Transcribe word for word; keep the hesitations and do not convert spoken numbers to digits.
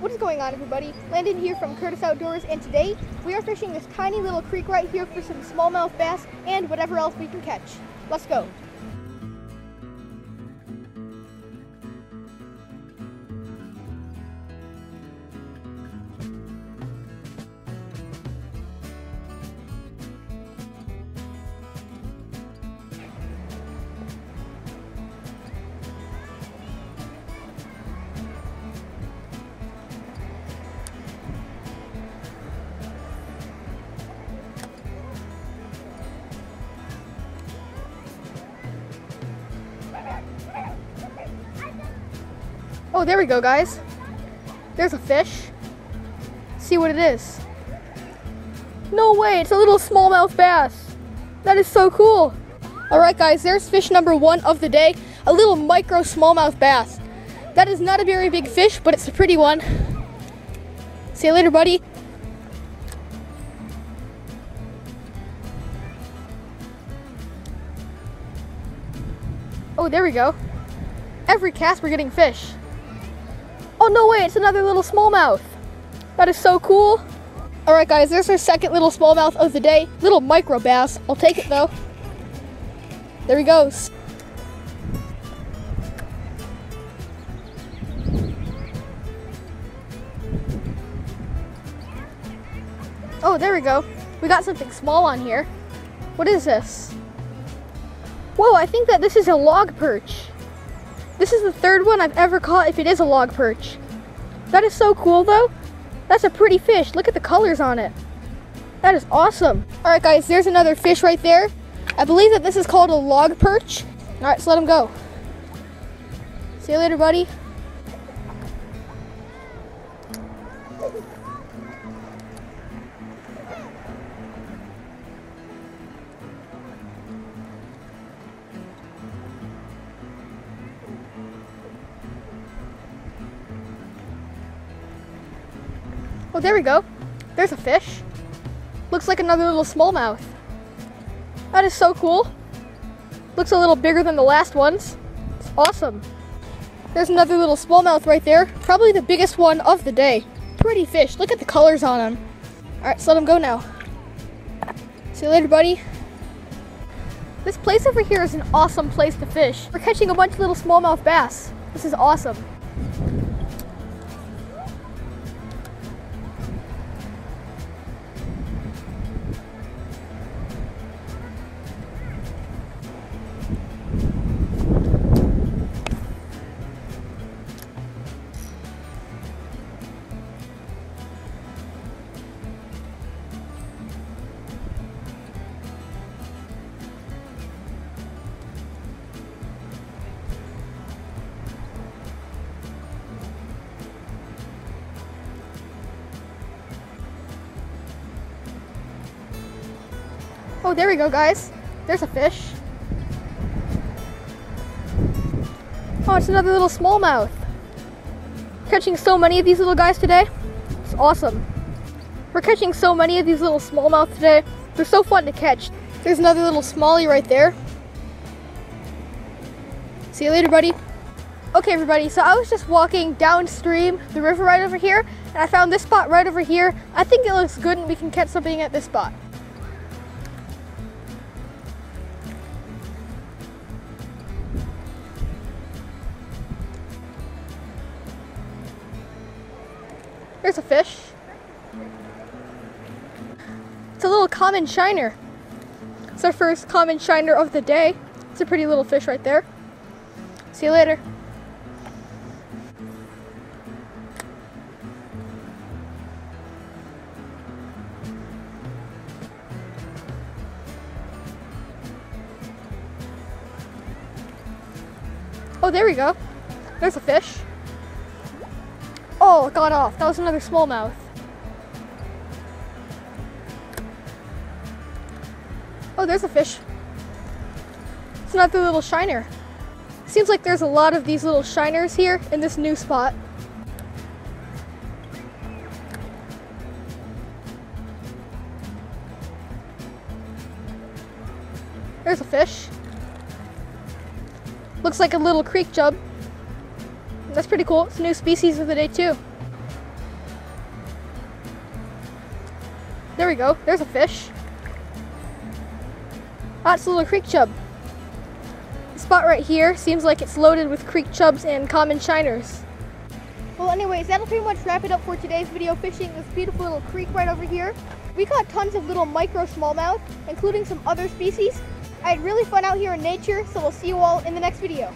What is going on, everybody? Landon here from Curtis Outdoors, and today we are fishing this tiny little creek right here for some smallmouth bass and whatever else we can catch. Let's go. Oh, there we go, guys. There's a fish. Let's see what it is. No way, it's a little smallmouth bass. That is so cool. All right, guys, there's fish number one of the day, a little micro smallmouth bass. That is not a very big fish, but it's a pretty one. See you later, buddy. Oh, there we go. Every cast we're getting fish. Oh, no way, it's another little smallmouth. That is so cool. All right, guys, there's our second little smallmouth of the day. Little micro bass. I'll take it, though. There he goes. Oh, there we go. We got something small on here. What is this? Whoa, I think that this is a log perch. This is the third one I've ever caught if it is a log perch. That is so cool though. That's a pretty fish. Look at the colors on it. That is awesome. All right, guys, there's another fish right there. I believe that this is called a log perch. All right, so let him go. See you later, buddy. Oh, there we go. There's a fish. Looks like another little smallmouth. That is so cool. Looks a little bigger than the last ones. It's awesome. There's another little smallmouth right there. Probably the biggest one of the day. Pretty fish. Look at the colors on them. All right, so let him go now. See you later, buddy. This place over here is an awesome place to fish. We're catching a bunch of little smallmouth bass. This is awesome. Oh, there we go, guys. There's a fish. Oh, it's another little smallmouth. Catching so many of these little guys today. It's awesome. We're catching so many of these little smallmouth today. They're so fun to catch. There's another little smallie right there. See you later, buddy. Okay, everybody, so I was just walking downstream the river right over here, and I found this spot right over here. I think it looks good, and we can catch something at this spot. There's a fish. It's a little common shiner. It's our first common shiner of the day. It's a pretty little fish right there. See you later. Oh, there we go. There's a fish. Oh, it got off. That was another smallmouth. Oh, there's a fish. It's another little shiner. Seems like there's a lot of these little shiners here in this new spot. There's a fish. Looks like a little creek chub. That's pretty cool. It's a new species of the day too. There we go. There's a fish. That's a little creek chub. The spot right here seems like it's loaded with creek chubs and common shiners. Well, anyways, that'll pretty much wrap it up for today's video fishing this beautiful little creek right over here. We caught tons of little micro smallmouth, including some other species. I had really fun out here in nature, so we'll see you all in the next video.